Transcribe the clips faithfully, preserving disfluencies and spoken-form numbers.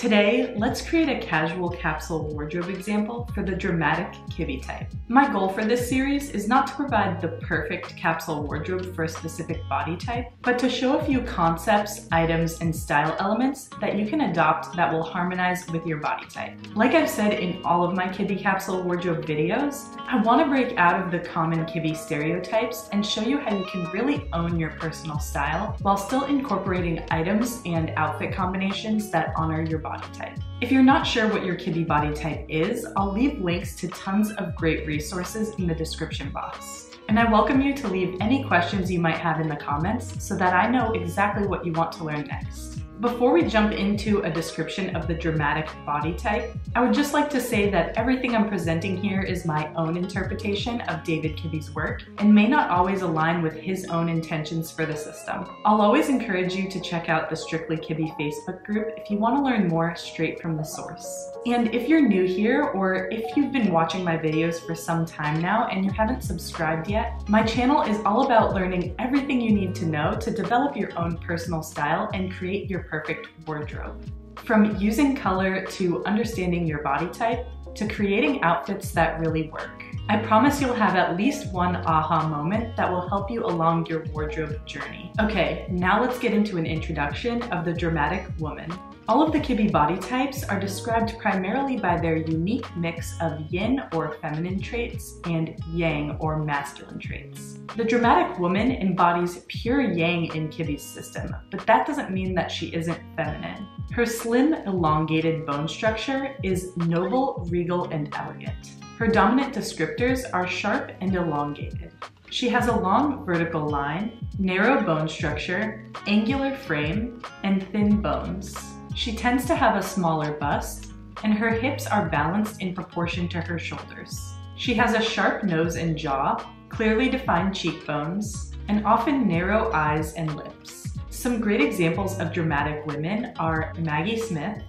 Today, let's create a casual capsule wardrobe example for the dramatic Kibbe type. My goal for this series is not to provide the perfect capsule wardrobe for a specific body type, but to show a few concepts, items, and style elements that you can adopt that will harmonize with your body type. Like I've said in all of my Kibbe capsule wardrobe videos, I want to break out of the common Kibbe stereotypes and show you how you can really own your personal style while still incorporating items and outfit combinations that honor your body. Body type. If you're not sure what your Kibbe body type is, I'll leave links to tons of great resources in the description box. And I welcome you to leave any questions you might have in the comments so that I know exactly what you want to learn next. Before we jump into a description of the dramatic body type, I would just like to say that everything I'm presenting here is my own interpretation of David Kibbe's work and may not always align with his own intentions for the system. I'll always encourage you to check out the Strictly Kibbe Facebook group if you want to learn more straight from the source. And if you're new here, or if you've been watching my videos for some time now and you haven't subscribed yet, my channel is all about learning everything you need to know to develop your own personal style and create your perfect wardrobe. From using color to understanding your body type to creating outfits that really work. I promise you'll have at least one aha moment that will help you along your wardrobe journey. Okay, now let's get into an introduction of the dramatic woman. All of the Kibbe body types are described primarily by their unique mix of yin or feminine traits and yang or masculine traits. The dramatic woman embodies pure yang in Kibbe's system, but that doesn't mean that she isn't feminine. Her slim, elongated bone structure is noble, regal, and elegant. Her dominant descriptors are sharp and elongated. She has a long vertical line, narrow bone structure, angular frame, and thin bones. She tends to have a smaller bust, and her hips are balanced in proportion to her shoulders. She has a sharp nose and jaw, clearly defined cheekbones, and often narrow eyes and lips. Some great examples of dramatic women are Maggie Smith,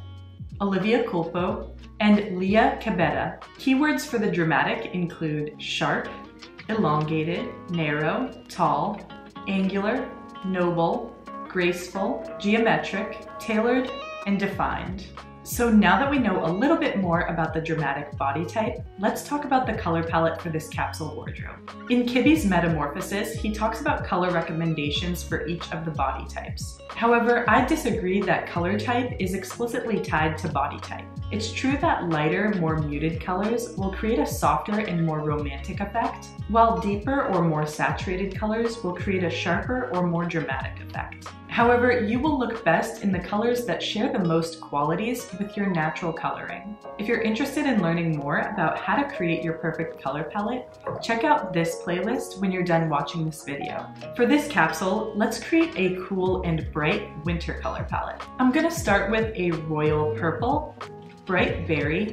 Olivia Culpo, and Leah Cabetta. Keywords for the dramatic include sharp, elongated, narrow, tall, angular, noble, graceful, geometric, tailored, and defined. So now that we know a little bit more about the dramatic body type, let's talk about the color palette for this capsule wardrobe. In Kibbe's Metamorphosis, he talks about color recommendations for each of the body types. However, I disagree that color type is explicitly tied to body type. It's true that lighter, more muted colors will create a softer and more romantic effect, while deeper or more saturated colors will create a sharper or more dramatic effect. However, you will look best in the colors that share the most qualities with your natural coloring. If you're interested in learning more about how to create your perfect color palette, check out this playlist when you're done watching this video. For this capsule, let's create a cool and bright winter color palette. I'm gonna start with a royal purple, bright berry,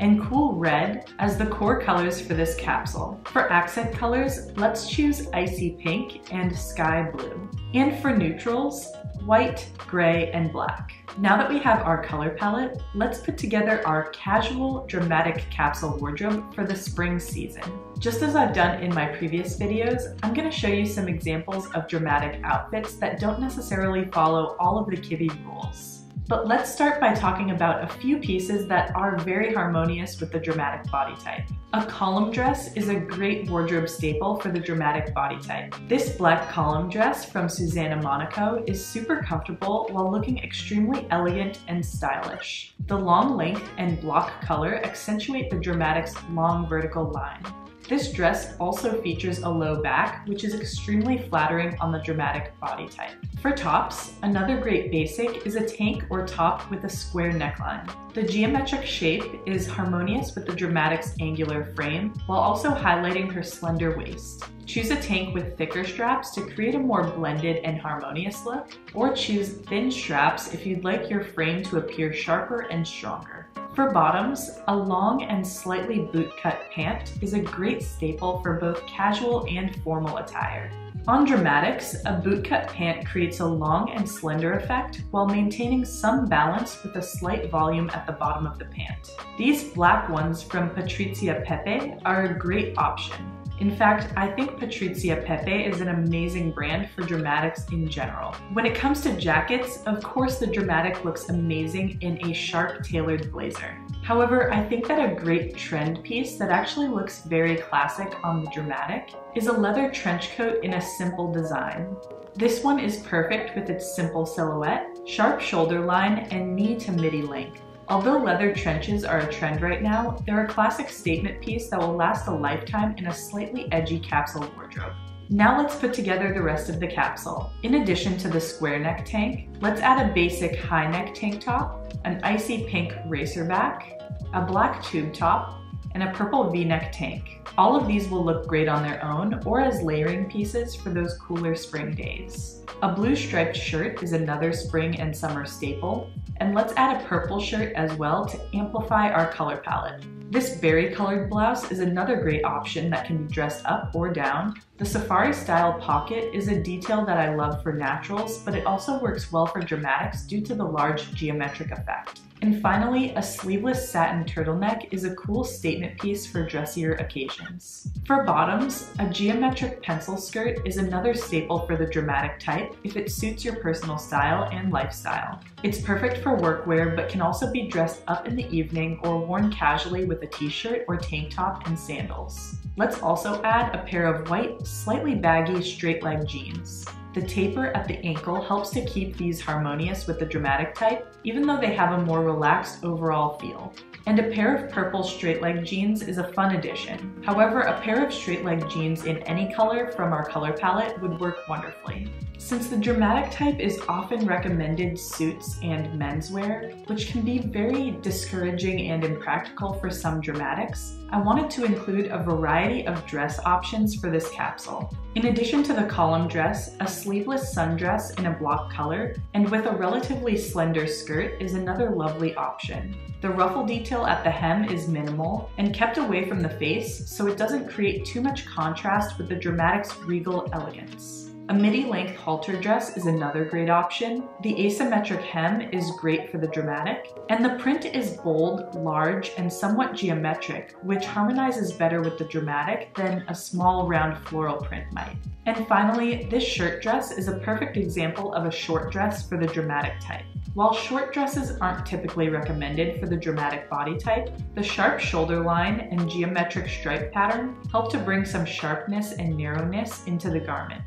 and cool red as the core colors for this capsule. For accent colors, let's choose icy pink and sky blue. And for neutrals, white, gray, and black. Now that we have our color palette, let's put together our casual dramatic capsule wardrobe for the spring season. Just as I've done in my previous videos, I'm going to show you some examples of dramatic outfits that don't necessarily follow all of the Kibbe rules. But let's start by talking about a few pieces that are very harmonious with the dramatic body type. A column dress is a great wardrobe staple for the dramatic body type. This black column dress from Susanna Monaco is super comfortable while looking extremely elegant and stylish. The long length and block color accentuate the dramatic's long vertical line. This dress also features a low back, which is extremely flattering on the dramatic body type. For tops, another great basic is a tank or top with a square neckline. The geometric shape is harmonious with the dramatic's angular frame, while also highlighting her slender waist. Choose a tank with thicker straps to create a more blended and harmonious look, or choose thin straps if you'd like your frame to appear sharper and stronger. For bottoms, a long and slightly boot-cut pant is a great staple for both casual and formal attire. On dramatics, a boot-cut pant creates a long and slender effect while maintaining some balance with a slight volume at the bottom of the pant. These black ones from Patrizia Pepe are a great option. In fact, I think Patrizia Pepe is an amazing brand for dramatics in general. When it comes to jackets, of course the dramatic looks amazing in a sharp tailored blazer. However, I think that a great trend piece that actually looks very classic on the dramatic is a leather trench coat in a simple design. This one is perfect with its simple silhouette, sharp shoulder line, and knee to midi length. Although leather trenches are a trend right now, they're a classic statement piece that will last a lifetime in a slightly edgy capsule wardrobe. Now let's put together the rest of the capsule. In addition to the square neck tank, let's add a basic high neck tank top, an icy pink racer back, a black tube top, and a purple V-neck tank. All of these will look great on their own or as layering pieces for those cooler spring days. A blue striped shirt is another spring and summer staple, and let's add a purple shirt as well to amplify our color palette. This berry colored blouse is another great option that can be dressed up or down. The safari style pocket is a detail that I love for naturals, but it also works well for dramatics due to the large geometric effect. And finally, a sleeveless satin turtleneck is a cool statement piece for dressier occasions. For bottoms, a geometric pencil skirt is another staple for the dramatic type if it suits your personal style and lifestyle. It's perfect for workwear but can also be dressed up in the evening or worn casually with a t-shirt or tank top and sandals. Let's also add a pair of white, slightly baggy straight leg jeans. The taper at the ankle helps to keep these harmonious with the dramatic type, even though they have a more relaxed overall feel. And a pair of purple straight leg jeans is a fun addition. However, a pair of straight leg jeans in any color from our color palette would work wonderfully. Since the dramatic type is often recommended suits and menswear, which can be very discouraging and impractical for some dramatics, I wanted to include a variety of dress options for this capsule. In addition to the column dress, a sleeveless sundress in a block color and with a relatively slender skirt is another lovely option. The ruffle detail at the hem is minimal and kept away from the face so it doesn't create too much contrast with the dramatic's regal elegance. A midi-length halter dress is another great option. The asymmetric hem is great for the dramatic, and the print is bold, large, and somewhat geometric, which harmonizes better with the dramatic than a small round floral print might. And finally, this shirt dress is a perfect example of a short dress for the dramatic type. While short dresses aren't typically recommended for the dramatic body type, the sharp shoulder line and geometric stripe pattern help to bring some sharpness and narrowness into the garment.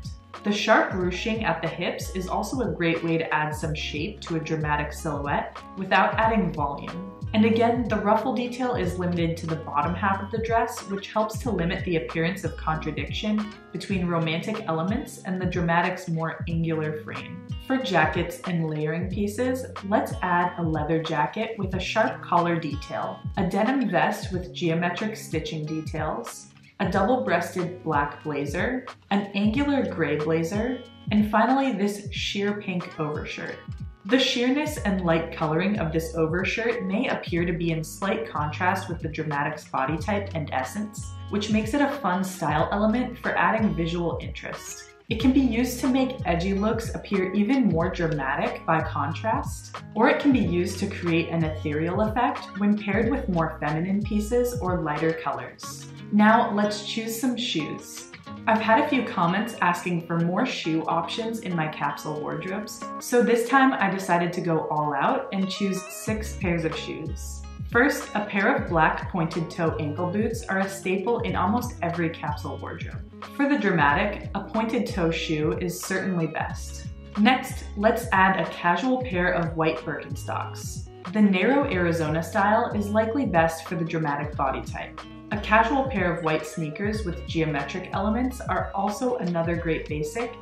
The sharp ruching at the hips is also a great way to add some shape to a dramatic silhouette without adding volume. And again, the ruffle detail is limited to the bottom half of the dress, which helps to limit the appearance of contradiction between romantic elements and the dramatic's more angular frame. For jackets and layering pieces, let's add a leather jacket with a sharp collar detail, a denim vest with geometric stitching details, a double-breasted black blazer, an angular gray blazer, and finally this sheer pink overshirt. The sheerness and light coloring of this overshirt may appear to be in slight contrast with the dramatic's body type and essence, which makes it a fun style element for adding visual interest. It can be used to make edgy looks appear even more dramatic by contrast, or it can be used to create an ethereal effect when paired with more feminine pieces or lighter colors. Now let's choose some shoes. I've had a few comments asking for more shoe options in my capsule wardrobes, so this time I decided to go all out and choose six pairs of shoes. First, a pair of black pointed toe ankle boots are a staple in almost every capsule wardrobe. For the dramatic, a pointed toe shoe is certainly best. Next, let's add a casual pair of white Birkenstocks. The narrow Arizona style is likely best for the dramatic body type. A casual pair of white sneakers with geometric elements are also another great basic,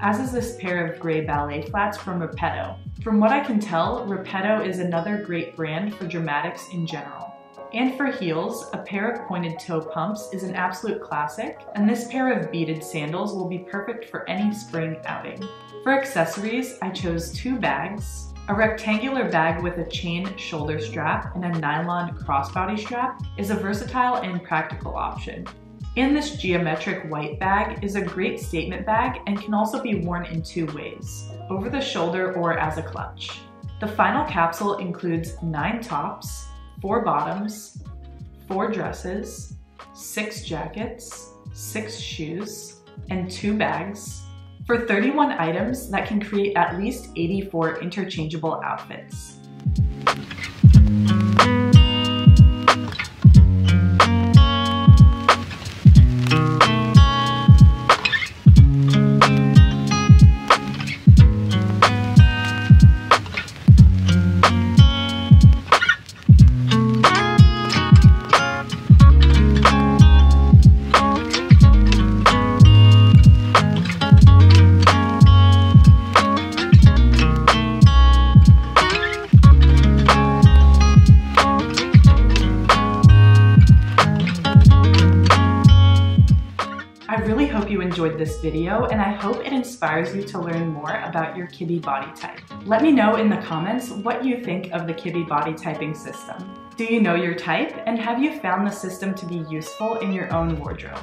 as is this pair of gray ballet flats from Repetto. From what I can tell, Repetto is another great brand for dramatics in general. And for heels, a pair of pointed toe pumps is an absolute classic, and this pair of beaded sandals will be perfect for any spring outing. For accessories, I chose two bags, a rectangular bag with a chain shoulder strap and a nylon crossbody strap is a versatile and practical option. And this geometric white bag is a great statement bag and can also be worn in two ways, over the shoulder or as a clutch. The final capsule includes nine tops, four bottoms, four dresses, six jackets, six shoes, and two bags for thirty-one items that can create at least eighty-four interchangeable outfits. Enjoyed this video, and I hope it inspires you to learn more about your Kibbe body type. Let me know in the comments what you think of the Kibbe body typing system. Do you know your type, and have you found the system to be useful in your own wardrobe?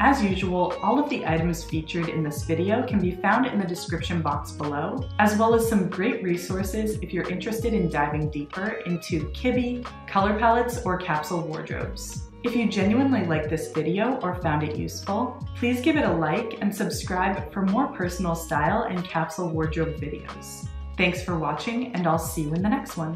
As usual, all of the items featured in this video can be found in the description box below, as well as some great resources if you're interested in diving deeper into Kibbe, color palettes, or capsule wardrobes. If you genuinely liked this video or found it useful, please give it a like and subscribe for more personal style and capsule wardrobe videos. Thanks for watching, and I'll see you in the next one.